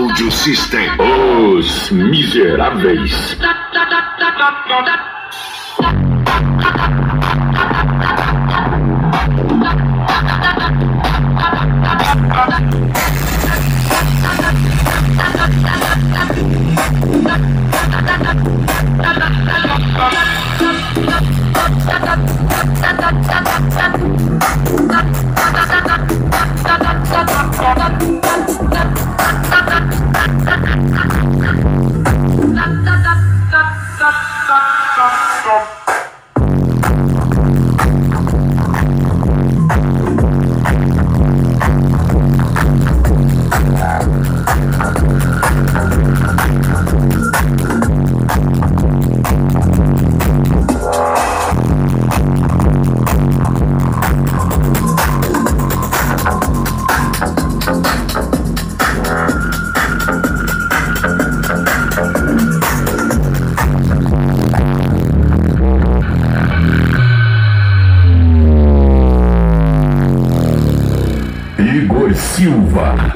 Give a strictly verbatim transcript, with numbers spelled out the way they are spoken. Audio System. Os Miseráveis. Igor Silva.